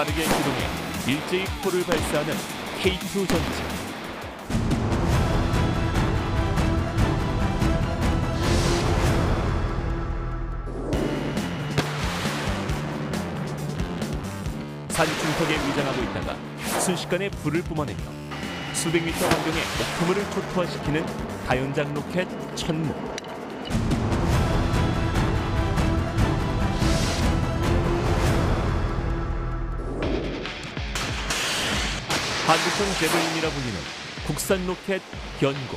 빠르게 기동해 일제히 포를 발사하는 K2 전차. 산중턱에 위장하고 있다가 순식간에 불을 뿜어내며 수백 미터 반경의 목표물을 초토화시키는 다연장 로켓 천무. 한국형 제블린이라 불리는 국산 로켓 견고.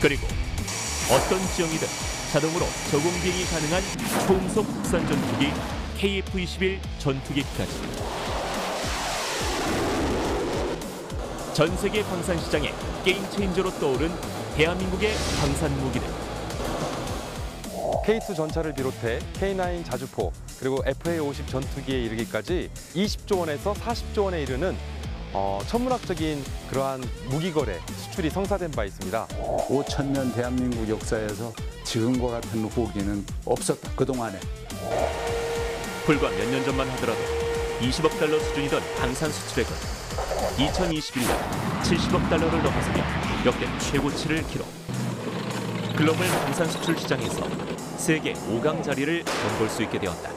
그리고 어떤 지형이든 자동으로 저공 비행이 가능한 초음속 국산 전투기 KF-21 전투기까지. 전 세계 방산 시장의 게임 체인저로 떠오른 대한민국의 방산 무기들. K2 전차를 비롯해 K9 자주포 그리고 FA-50 전투기에 이르기까지 20조 원에서 40조 원에 이르는 천문학적인 그러한 무기거래 수출이 성사된 바 있습니다. 5천년 대한민국 역사에서 지금과 같은 호기는 없었다, 그동안에. 불과 몇 년 전만 하더라도 20억 달러 수준이던 방산 수출액은 2021년 70억 달러를 넘어서며 역대 최고치를 기록. 글로벌 방산 수출 시장에서 세계 5강 자리를 넘볼 수 있게 되었다.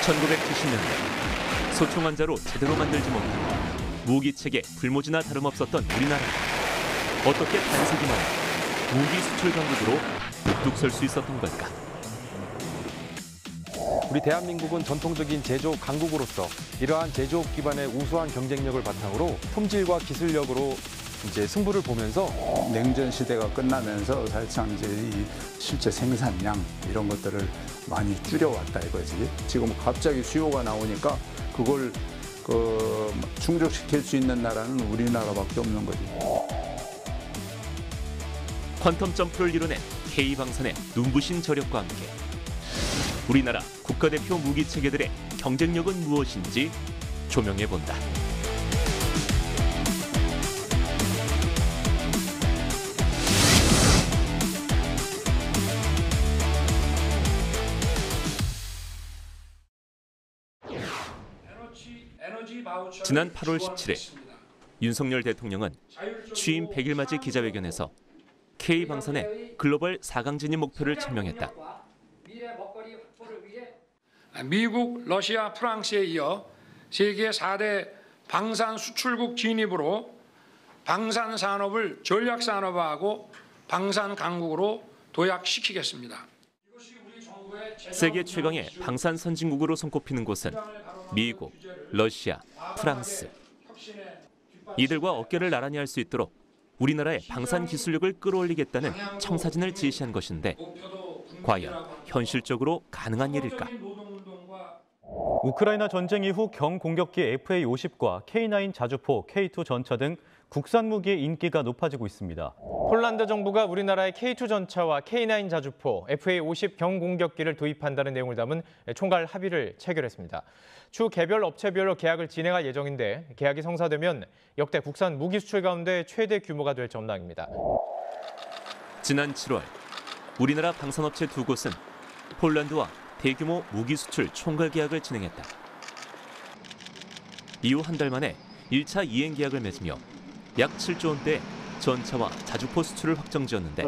1970년대 소총 한 자로 제대로 만들지 못한 무기체계 불모지나 다름없었던 우리나라가 어떻게 반세기 만에 무기 수출 강국으로 우뚝 설 수 있었던 걸까? 우리 대한민국은 전통적인 제조업 강국으로서 이러한 제조업 기반의 우수한 경쟁력을 바탕으로 품질과 기술력으로 이제 승부를 보면서 냉전 시대가 끝나면서 사실상 이제 이 실제 생산량 이런 것들을 많이 줄여왔다 이거지. 지금 갑자기 수요가 나오니까 그걸 충족시킬 수 있는 나라는 우리나라밖에 없는 거지. 퀀텀 점프를 이뤄낸 K-방산의 눈부신 저력과 함께 우리나라 국가대표 무기체계들의 경쟁력은 무엇인지 조명해본다. 지난 8월 17일 윤석열 대통령은 취임 100일 맞이 기자회견에서 K-방산의 글로벌 4강 진입 목표를 천명했다. 미국, 러시아, 프랑스에 이어 세계 4대 방산 수출국 진입으로 방산 산업을 전략 산업화하고 방산 강국으로 도약시키겠습니다. 세계 최강의 방산 선진국으로 손꼽히는 곳은 미국, 러시아, 프랑스. 이들과 어깨를 나란히 할 수 있도록 우리나라의 방산 기술력을 끌어올리겠다는 청사진을 제시한 것인데 과연 현실적으로 가능한 일일까? 우크라이나 전쟁 이후 경공격기 FA-50과 K9 자주포, K2 전차 등 국산 무기의 인기가 높아지고 있습니다. 폴란드 정부가 우리나라의 K2 전차와 K9 자주포, FA-50 경공격기를 도입한다는 내용을 담은 총괄 합의를 체결했습니다. 추후 개별 업체별로 계약을 진행할 예정인데 계약이 성사되면 역대 국산 무기 수출 가운데 최대 규모가 될 전망입니다. 지난 7월 우리나라 방산업체 두 곳은 폴란드와 대규모 무기 수출 총괄 계약을 진행했다. 이후 한 달 만에 1차 이행 계약을 맺으며 약 7조 원대의 전차와 자주포 수출을 확정지었는데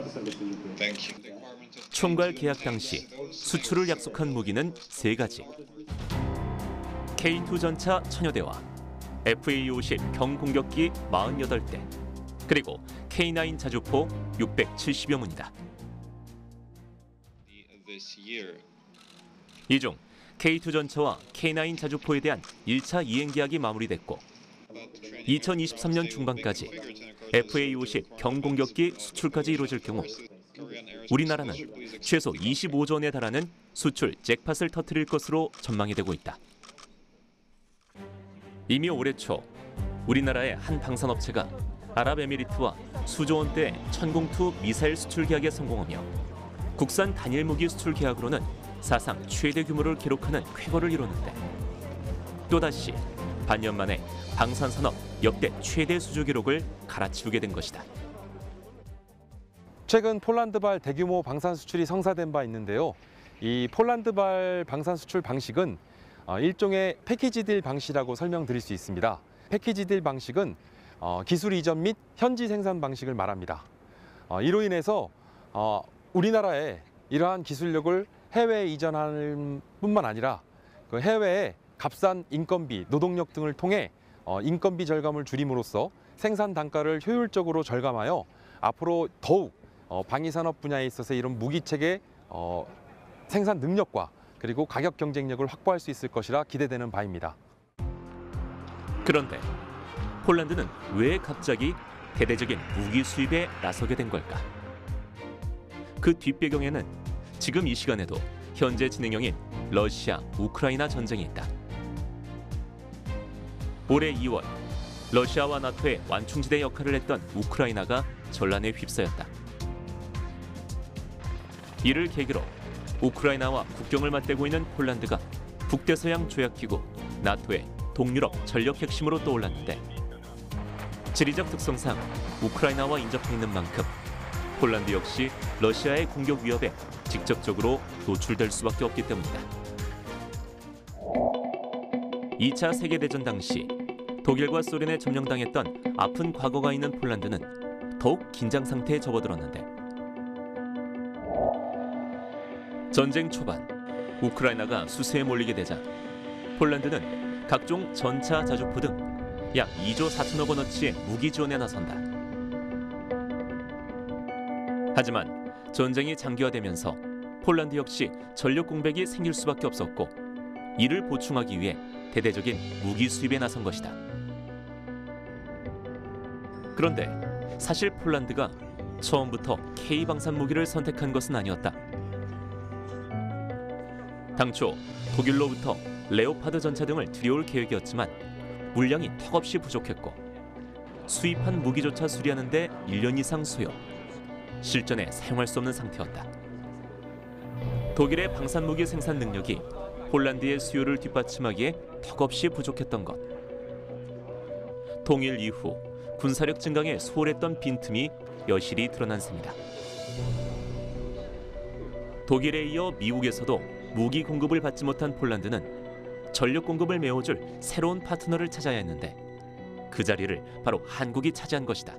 총괄 계약 당시 수출을 약속한 무기는 3가지. K2 전차 1000여 대와 FA-50 경공격기 48대, 그리고 K9 자주포 670여 문이다. 이 중 K2 전차와 K9 자주포에 대한 1차 이행 계약이 마무리됐고 2023년 중반까지 FA-50 경공격기 수출까지 이루어질 경우 우리나라는 최소 25조 원에 달하는 수출 잭팟을 터뜨릴 것으로 전망이 되고 있다. 이미 올해 초 우리나라의 한 방산업체가 아랍에미리트와 수조원대 천궁2 미사일 수출 계약에 성공하며 국산 단일 무기 수출 계약으로는 사상 최대 규모를 기록하는 쾌거를 이뤘는데, 또다시 반년 만에 방산 산업 역대 최대 수주 기록을 갈아치우게 된 것이다. 최근 폴란드발 대규모 방산 수출이 성사된 바 있는데요. 이 폴란드발 방산 수출 방식은 일종의 패키지 딜 방식이라고 설명드릴 수 있습니다. 패키지 딜 방식은 기술 이전 및 현지 생산 방식을 말합니다. 이로 인해서 우리나라의 이러한 기술력을 해외에 이전하는 뿐만 아니라 그 해외에 값싼 인건비, 노동력 등을 통해 인건비 절감을 줄임으로써 생산 단가를 효율적으로 절감하여 앞으로 더욱 방위산업 분야에 있어서 이런 무기체계 생산 능력과 그리고 가격 경쟁력을 확보할 수 있을 것이라 기대되는 바입니다. 그런데 폴란드는 왜 갑자기 대대적인 무기 수입에 나서게 된 걸까? 그 뒷배경에는 지금 이 시간에도 현재 진행형인 러시아, 우크라이나 전쟁이 있다. 올해 2월 러시아와 나토의 완충지대 역할을 했던 우크라이나가 전란에 휩싸였다. 이를 계기로 우크라이나와 국경을 맞대고 있는 폴란드가 북대서양 조약기구 나토의 동유럽 전력 핵심으로 떠올랐는데, 지리적 특성상 우크라이나와 인접해 있는 만큼 폴란드 역시 러시아의 공격 위협에 직접적으로 노출될 수밖에 없기 때문이다. 2차 세계대전 당시 독일과 소련에 점령당했던 아픈 과거가 있는 폴란드는 더욱 긴장 상태에 접어들었는데, 전쟁 초반 우크라이나가 수세에 몰리게 되자 폴란드는 각종 전차, 자주포 등 약 2조 4천억 원어치의 무기 지원에 나선다. 하지만 전쟁이 장기화되면서 폴란드 역시 전력 공백이 생길 수밖에 없었고, 이를 보충하기 위해 대대적인 무기 수입에 나선 것이다. 그런데 사실 폴란드가 처음부터 K-방산 무기를 선택한 것은 아니었다. 당초 독일로부터 레오파드 전차 등을 들여올 계획이었지만 물량이 턱없이 부족했고, 수입한 무기조차 수리하는 데 1년 이상 소요, 실전에 사용할 수 없는 상태였다. 독일의 방산무기 생산 능력이 폴란드의 수요를 뒷받침하기에 턱없이 부족했던 것. 통일 이후 군사력 증강에 소홀했던 빈틈이 여실히 드러난 셈이다. 독일에 이어 미국에서도 무기 공급을 받지 못한 폴란드는 전력 공급을 메워줄 새로운 파트너를 찾아야 했는데, 그 자리를 바로 한국이 차지한 것이다.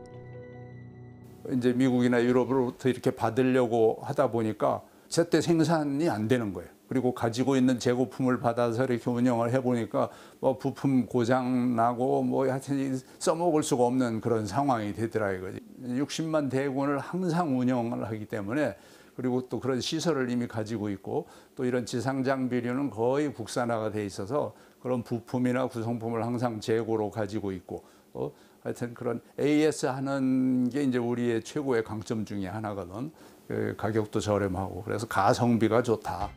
이제 미국이나 유럽으로부터 이렇게 받으려고 하다 보니까 제때 생산이 안 되는 거예요. 그리고 가지고 있는 재고품을 받아서 이렇게 운영을 해보니까 뭐 부품 고장 나고 뭐 하여튼 써먹을 수가 없는 그런 상황이 되더라 이거지. 60만 대군을 항상 운영을 하기 때문에, 그리고 또 그런 시설을 이미 가지고 있고, 또 이런 지상 장비류는 거의 국산화가 돼 있어서 그런 부품이나 구성품을 항상 재고로 가지고 있고, 하여튼 그런 AS 하는 게 이제 우리의 최고의 강점 중에 하나거든. 가격도 저렴하고 그래서 가성비가 좋다.